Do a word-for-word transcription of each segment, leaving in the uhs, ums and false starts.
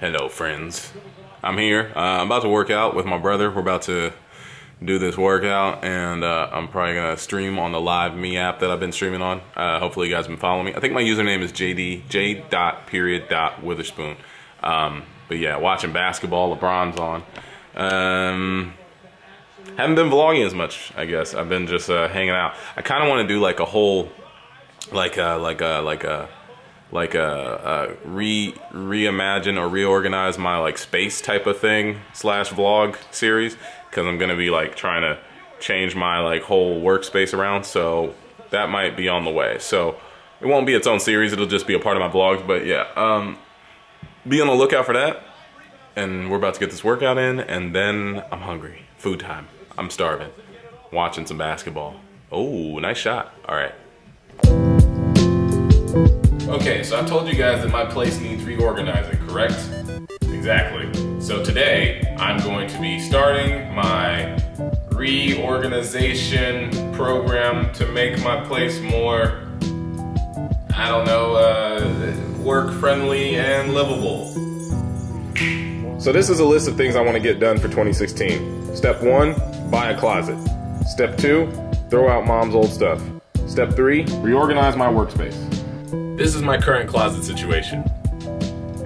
Hello friends, I'm here. Uh, I'm about to work out with my brother. We're about to do this workout, and uh, I'm probably gonna stream on the Live Me app that I've been streaming on. Uh, hopefully you guys have been following me. I think my username is J D, J dot period dot Witherspoon. Um, but yeah, watching basketball, LeBron's on. Um, haven't been vlogging as much, I guess. I've been just uh, hanging out. I kind of want to do like a whole, like a, like a, like a, like a, a re reimagine or reorganize my like space type of thing slash vlog series, because I'm gonna be like trying to change my like whole workspace around, so that might be on the way. So it won't be its own series, it'll just be a part of my vlogs, but yeah, um, be on the lookout for that. And we're about to get this workout in, and then I'm hungry. Food time. I'm starving. Watching some basketball. Oh, nice shot. All right. Okay, so I told you guys that my place needs reorganizing, correct? Exactly. So today, I'm going to be starting my reorganization program to make my place more, I don't know, uh, work-friendly and livable. So this is a list of things I want to get done for twenty sixteen. Step one, buy a closet. Step two, throw out mom's old stuff. Step three, reorganize my workspace. This is my current closet situation.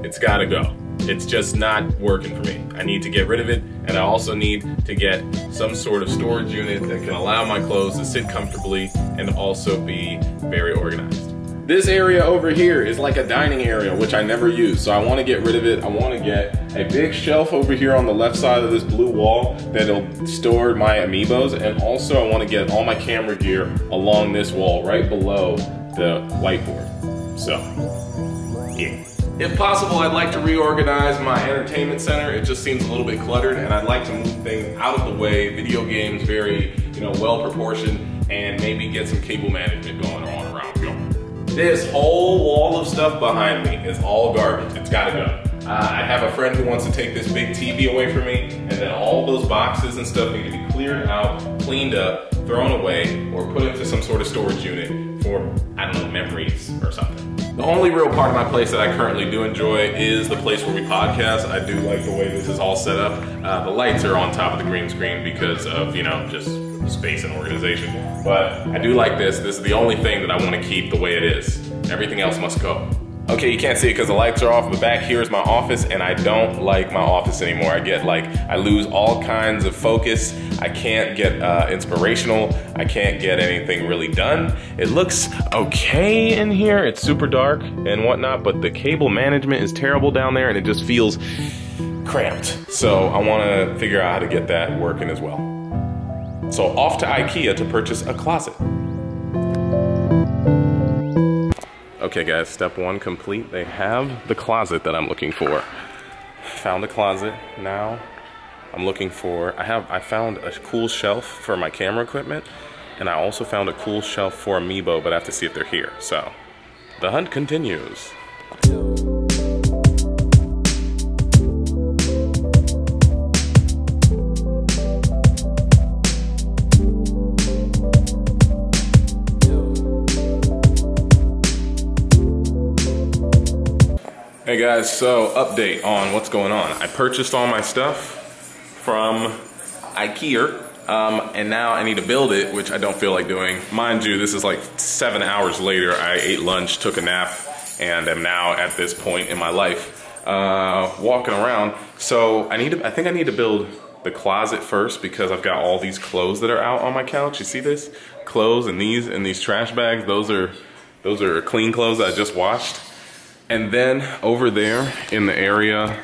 It's gotta go. It's just not working for me. I need to get rid of it, and I also need to get some sort of storage unit that can allow my clothes to sit comfortably and also be very organized. This area over here is like a dining area, which I never use, so I want to get rid of it. I want to get a big shelf over here on the left side of this blue wall that'll store my Amiibos, and also I want to get all my camera gear along this wall right below the whiteboard. So, yeah. If possible, I'd like to reorganize my entertainment center. It just seems a little bit cluttered, and I'd like to move things out of the way, video games very, you know, well-proportioned, and maybe get some cable management going on around here. This whole wall of stuff behind me is all garbage. It's gotta go. Uh, I have a friend who wants to take this big T V away from me, and then all those boxes and stuff need to be cleared out, cleaned up, thrown away, or put into some sort of storage unit for, I don't know, memories or something. The only real part of my place that I currently do enjoy is the place where we podcast. I do like the way this is all set up. Uh, the lights are on top of the green screen because of, you know, just space and organization, but I do like this. This is the only thing that I want to keep the way it is. Everything else must go. Okay, you can't see it because the lights are off, but back here is my office, and I don't like my office anymore. I get like, I lose all kinds of focus. I can't get uh, inspirational. I can't get anything really done. It looks okay in here. It's super dark and whatnot, but the cable management is terrible down there, and it just feels cramped. So I want to figure out how to get that working as well. So off to IKEA to purchase a closet. Okay guys, step one complete. They have the closet that I'm looking for. Found the closet. Now I'm looking for, I have, I found a cool shelf for my camera equipment, and I also found a cool shelf for Amiibo, but I have to see if they're here. So the hunt continues. Hey guys, so update on what's going on. I purchased all my stuff from IKEA, um, and now I need to build it, which I don't feel like doing. Mind you, this is like seven hours later. I ate lunch, took a nap, and am now at this point in my life uh, walking around. So I need to, I think I need to build the closet first, because I've got all these clothes that are out on my couch. You see this? Clothes and these and these trash bags. Those are, those are clean clothes that I just washed. And then over there in the area,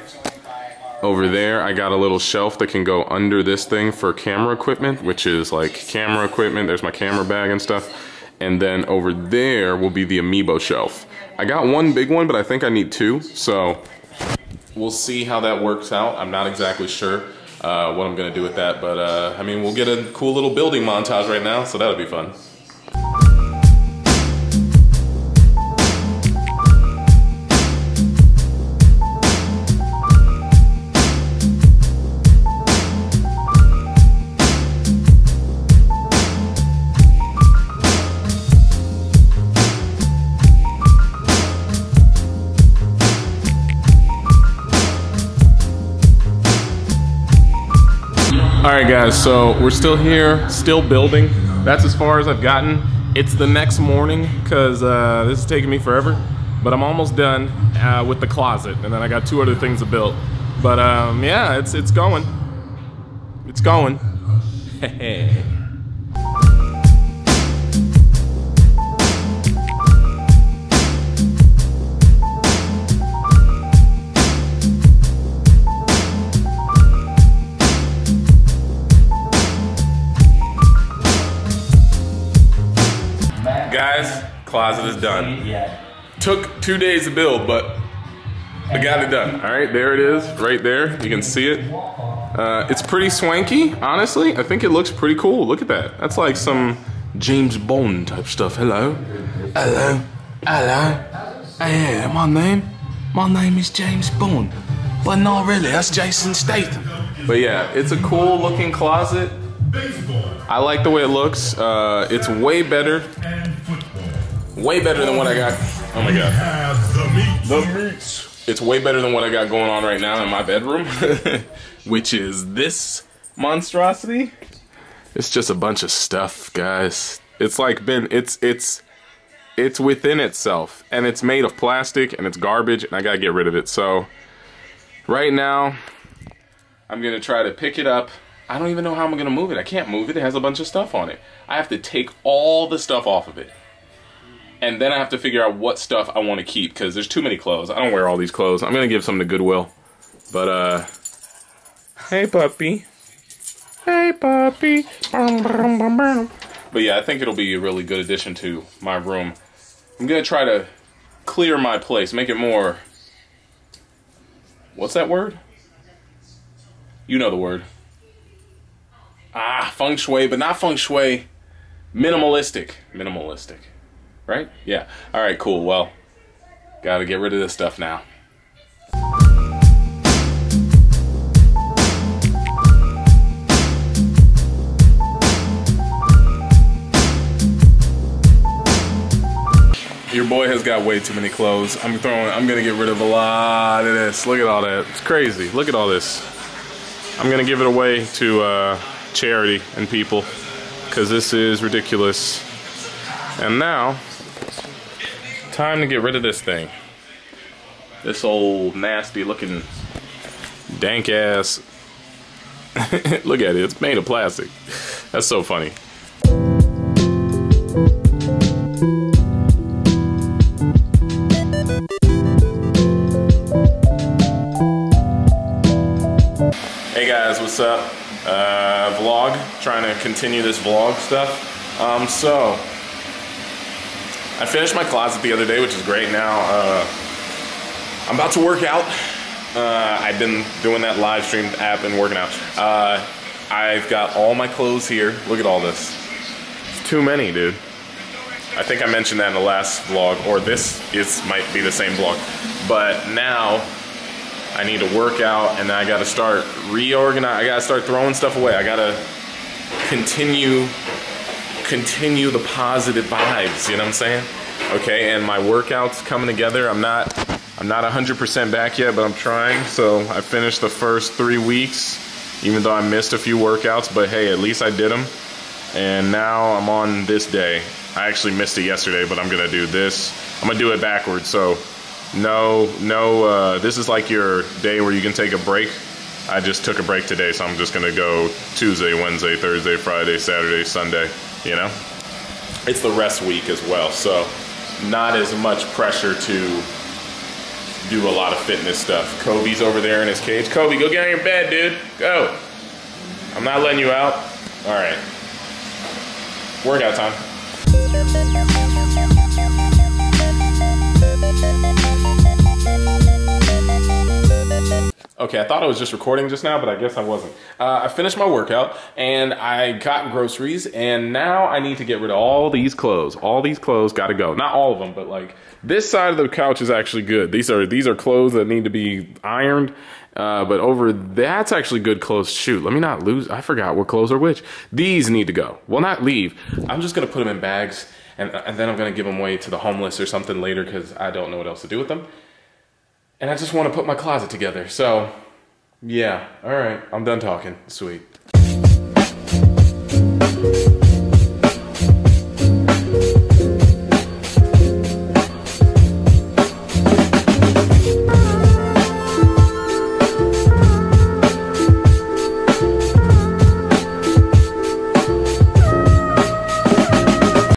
over there, I got a little shelf that can go under this thing for camera equipment, which is like camera equipment. There's my camera bag and stuff. And then over there will be the Amiibo shelf. I got one big one, but I think I need two. So we'll see how that works out. I'm not exactly sure uh, what I'm gonna do with that, but uh, I mean, we'll get a cool little building montage right now, so that'll be fun. Alright guys, so we're still here, still building. That's as far as I've gotten. It's the next morning because uh, this is taking me forever, but I'm almost done uh, with the closet, and then I got two other things to build. But um, yeah, it's, it's going. It's going. Guys, closet is done. Yeah. Took two days to build, but I got it done. All right, there it is, right there. You can see it. Uh, it's pretty swanky, honestly. I think it looks pretty cool. Look at that. That's like some James Bond type stuff. Hello. Hello. Hello. Yeah, my name. My name is James Bond. But not really. That's Jason Statham. But yeah, it's a cool looking closet. I like the way it looks. Uh, it's way better. Way better than what I got. Oh my god. The meat. The meat. It's way better than what I got going on right now in my bedroom, which is this monstrosity. It's just a bunch of stuff, guys. It's like been. It's it's it's within itself, and it's made of plastic, and it's garbage, and I gotta get rid of it. So right now, I'm gonna try to pick it up. I don't even know how I'm gonna move it. I can't move it. It has a bunch of stuff on it. I have to take all the stuff off of it. And then I have to figure out what stuff I want to keep because there's too many clothes. I don't wear all these clothes. I'm gonna give some to Goodwill. But uh hey puppy. Hey puppy. But yeah, I think it'll be a really good addition to my room. I'm gonna try to clear my place, make it more, what's that word? You know the word. Ah, feng shui, but not feng shui. Minimalistic. Minimalistic. Right? Yeah. All right, cool. Well, gotta get rid of this stuff now. Your boy has got way too many clothes. I'm throwing, I'm gonna get rid of a lot of this. Look at all that. It's crazy. Look at all this. I'm gonna give it away to uh, charity and people because this is ridiculous. And now, time to get rid of this thing. This old nasty looking dank ass. Look at it, it's made of plastic. That's so funny. Hey guys, what's up? Uh, vlog, trying to continue this vlog stuff. Um, so, I finished my closet the other day, which is great. Now, uh, I'm about to work out. Uh, I've been doing that live stream app and working out. Uh, I've got all my clothes here. Look at all this. It's too many, dude. I think I mentioned that in the last vlog, or this is might be the same vlog. But now, I need to work out, and I gotta start reorganizing. I gotta start throwing stuff away. I gotta continue continue the positive vibes, you know what I'm saying? Okay, and my workout's coming together. I'm not I'm not one hundred percent back yet, but I'm trying. So I finished the first three weeks, even though I missed a few workouts, but hey, at least I did them. And now I'm on this day. I actually missed it yesterday, but I'm gonna do this. I'm gonna do it backwards, so no, no, uh, this is like your day where you can take a break. I just took a break today, so I'm just gonna go Tuesday, Wednesday, Thursday, Friday, Saturday, Sunday, you know? It's the rest week as well, so not as much pressure to do a lot of fitness stuff. Kobe's over there in his cage. Kobe, go get in your bed, dude, go. I'm not letting you out. All right, workout time. Okay, I thought I was just recording just now, but I guess I wasn't. Uh, I finished my workout, and I got groceries, and now I need to get rid of all these clothes. All these clothes gotta go. Not all of them, but like, this side of the couch is actually good. These are these are clothes that need to be ironed, uh, but over, that's actually good clothes. Shoot, let me not lose, I forgot what clothes are which. These need to go. Well, not leave. I'm just gonna put them in bags, and, and then I'm gonna give them away to the homeless or something later, because I don't know what else to do with them. And I just want to put my closet together, so yeah, all right, I'm done talking, sweet.